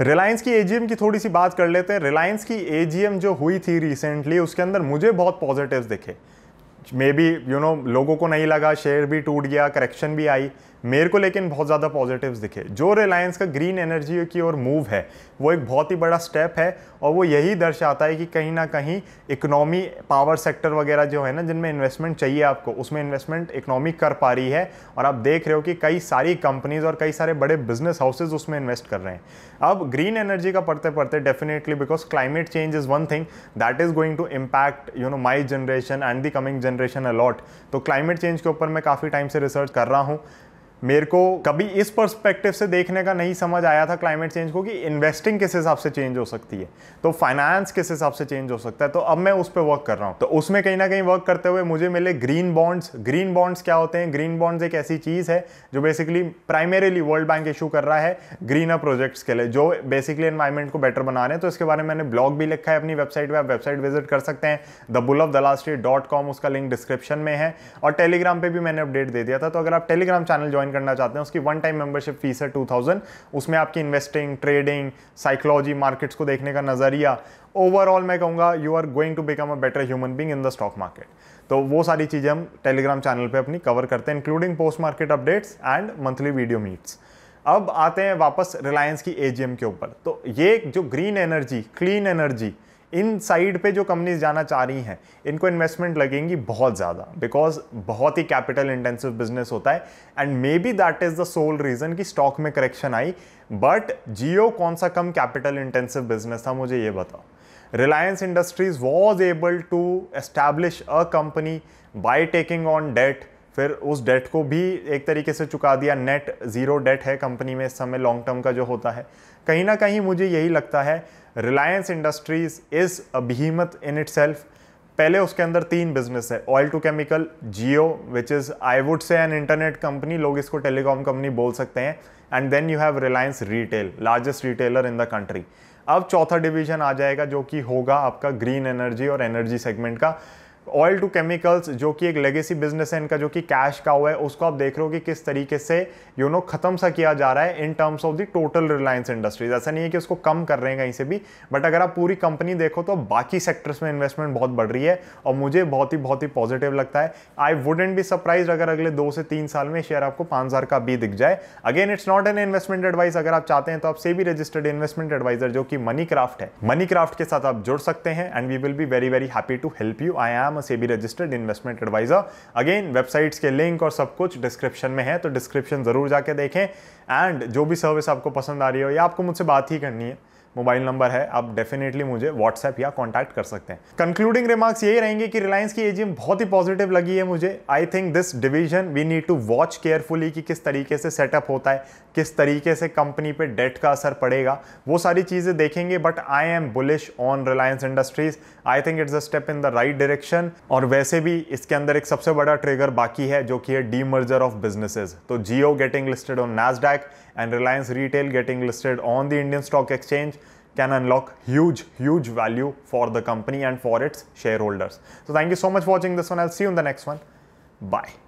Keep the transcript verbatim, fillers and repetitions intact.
रिलायंस की एजीएम की थोड़ी सी बात कर लेते हैं। रिलायंस की एजीएम जो हुई थी रिसेंटली, उसके अंदर मुझे बहुत पॉजिटिव्स दिखे। मे बी यू नो लोगों को नहीं लगा, शेयर भी टूट गया, करेक्शन भी आई, मेरे को लेकिन बहुत ज़्यादा पॉजिटिव्स दिखे। जो रिलायंस का ग्रीन एनर्जी की ओर मूव है वो एक बहुत ही बड़ा स्टेप है, और वो यही दर्शाता है कि कहीं ना कहीं इकोनॉमी, पावर सेक्टर वगैरह जो है ना, जिनमें इन्वेस्टमेंट चाहिए आपको, उसमें इन्वेस्टमेंट इकोनॉमी कर पा रही है। और आप देख रहे हो कि कई सारी कंपनीज और कई सारे बड़े बिजनेस हाउसेज उसमें इन्वेस्ट कर रहे हैं। अब ग्रीन एनर्जी का पढ़ते पढ़ते definitely, because climate change is one thing that is going to impact you know my generation and the coming generation a lot. तो क्लाइमेट चेंज के ऊपर मैं काफ़ी टाइम से रिसर्च कर रहा हूँ। मेरे को कभी इस पर्सपेक्टिव से देखने का नहीं समझ आया था क्लाइमेट चेंज को, कि इन्वेस्टिंग किस हिसाब से चेंज हो सकती है, तो फाइनेंस किस हिसाब से चेंज हो सकता है। तो अब मैं उस पर वर्क कर रहा हूँ। तो उसमें कहीं ना कहीं वर्क करते हुए मुझे मिले ग्रीन बॉन्ड्स। ग्रीन बॉन्ड्स क्या होते हैं? ग्रीन बॉन्ड्स एक ऐसी चीज़ है जो basically primarily World Bank issue कर रहा है ग्रीनर प्रोजेक्ट्स के लिए, जो बेसिकली एनवायरमेंट को बेटर बना रहे हैं। तो इसके बारे में मैंने ब्लॉग भी लिखा है अपनी वेबसाइट पर, आप वेबसाइट विजिट कर सकते हैं the bull of the last year dot com, उसका लिंक डिस्क्रिप्शन में है। और टेलीग्राम पर भी मैंने अपडेट दे दिया था, तो अगर आप टेलीग्राम चैनल ज्वाइन करना चाहते हैं, उसकी वन टाइम मेंबरशिप फीस है टू थाउजेंड। उसमें आपकी इन्वेस्टिंग, ट्रेडिंग, साइकोलॉजी, मार्केट्स को देखने का नजरिया, ओवरऑल मैं कहूंगा you are going to become a better human being in the stock market. तो वो सारी चीजें हम टेलीग्राम चैनल पे अपनी कवर करते हैं, including post market updates and monthly video meets. अब आते हैं वापस रिलायंस की एजीएम के ऊपर। तो ये जो ग्रीन एनर्जी, क्लीन एनर्जी, इन साइड पे जो कंपनीज जाना चाह रही हैं, इनको इन्वेस्टमेंट लगेंगी बहुत ज़्यादा, बिकॉज बहुत ही कैपिटल इंटेंसिव बिजनेस होता है। And may be that is the sole reason कि स्टॉक में करेक्शन आई। बट जियो कौन सा कम कैपिटल इंटेंसिव बिजनेस था, मुझे ये बताओ। Reliance Industries was able to establish a company by taking on debt, फिर उस डेट को भी एक तरीके से चुका दिया। नेट ज़ीरो डेट है कंपनी में इस समय, लॉन्ग टर्म का जो होता है। कहीं ना कहीं मुझे यही लगता है Reliance Industries is a behemoth in itself. पहले उसके अंदर तीन बिजनेस है, oil to chemical, Jio which is I would say an internet company, लोग इसको टेलीकॉम कंपनी बोल सकते हैं, and then you have Reliance Retail, largest retailer in the country. अब चौथा डिवीजन आ जाएगा जो कि होगा आपका ग्रीन एनर्जी और एनर्जी सेगमेंट का। ऑयल टू केमिकल्स जो कि एक लेगेसी बिजनेस है इनका, जो कि कैश का हुआ है, उसको आप देख रहे हो कि किस तरीके से यू नो ख़त्म सा किया जा रहा है in terms of the total Reliance Industries. ऐसा नहीं है कि उसको कम कर रहे हैं कहीं से भी, बट अगर आप पूरी कंपनी देखो तो बाकी सेक्टर्स में इन्वेस्टमेंट बहुत बढ़ रही है, और मुझे बहुत ही बहुत ही पॉजिटिव लगता है। आई वुडेंट बी सरप्राइज अगर अगले दो से तीन साल में शेयर आपको पाँच हज़ार का भी दिख जाए। Again, it's not an investment advice. अगर आप चाहते हैं तो आप से भी रजिस्टर्ड इन्वेस्टमेंट एडवाइजर जो कि मनी क्राफ्ट है, मनी क्राफ्ट के साथ आप जुड़ सकते हैं, and we will be very very happy to help you. I am SEBI registered investment adviser. Again, websites के लिंक और सब कुछ डिस्क्रिप्शन में है, तो डिस्क्रिप्शन जरूर जाके देखें। एंड जो भी सर्विस आपको पसंद आ रही हो या आपको मुझसे बात ही करनी है, मोबाइल नंबर है, आप डेफिनेटली मुझे व्हाट्सएप या कॉन्टैक्ट कर सकते हैं। कंक्लूडिंग रिमार्क्स यही रहेंगे कि रिलायंस की एजीएम बहुत ही पॉजिटिव लगी है मुझे। I think this division we need to watch carefully कि किस तरीके से सेटअप होता है, किस तरीके से कंपनी पे डेट का असर पड़ेगा, वो सारी चीज़ें देखेंगे। But I am bullish on Reliance Industries. I think it's a step in the right direction. और वैसे भी इसके अंदर एक सबसे बड़ा ट्रिगर बाकी है जो कि है डीमर्जर ऑफ बिजनेसेज। तो Jio getting listed on Nasdaq and Reliance Retail getting listed on the Indian Stock Exchange can unlock huge, huge value for the company and for its shareholders. So thank you so much for watching this one. I'll see you in the next one. Bye.